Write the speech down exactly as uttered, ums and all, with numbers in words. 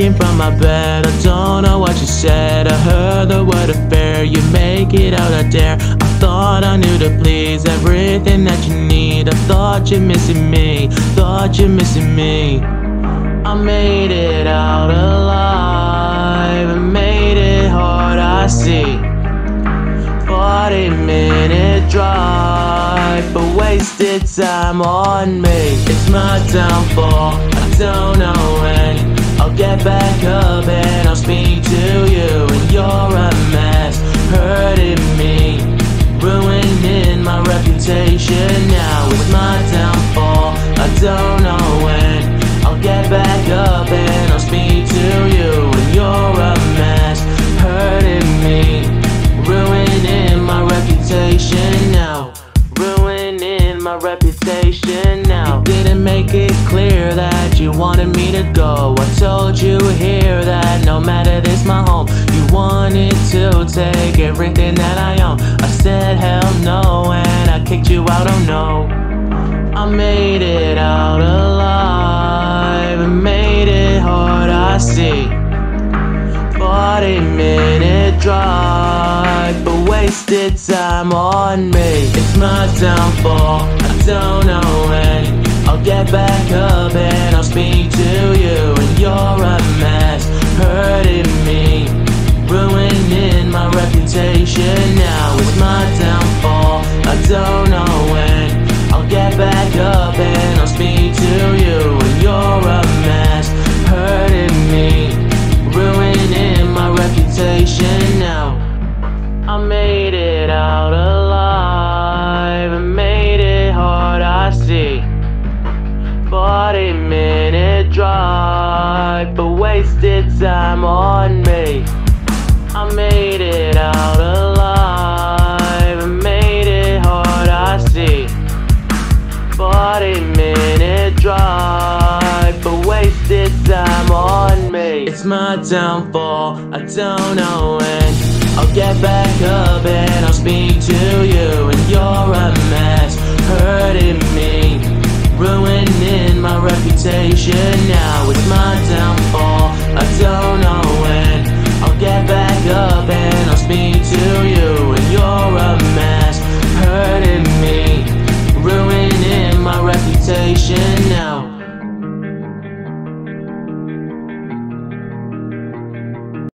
shaking from my bed. I don't know what you said. I heard the word affair. You make it out of there. I thought I knew to please everything that you need. I thought you're missing me. Thought you're missing me. I made it out alive. I made it hard, I see. forty minute drive, but wasted time on me. It's my downfall, I don't know when. I'll get back up and I'll speak to you. And you're a mess, hurting me, ruining my reputation now. It's my downfall, I don't know when. I'll get back up and I'll speak to you. And you're a mess, hurting me, ruining my reputation now. Ruining my reputation now. You didn't make it clear that you wanted me to go. I told you here that no matter this my home. You wanted to take everything that I own. I said hell no and I kicked you out, oh no. I made it out alive, I made it hard, I see. forty minute drive, but wasted time on me. It's my downfall, I don't know when. I'll get back up and I'll speak to you. And you're a mess, hurting me, ruining my reputation now. It's my downfall, I don't know when. I'll get back up and I'll speak to you. And you're a mess, hurting me, ruining my reputation now. I made it out alive, I made it hard, I see. forty minute drive, but wasted time on me. I made it out alive, I made it hard, I see. forty minute drive, but wasted time on me. It's my downfall, I don't know when. I'll get back up and I'll speak to you. And you're a mess, hurting me, ruining my reputation now. It's my downfall,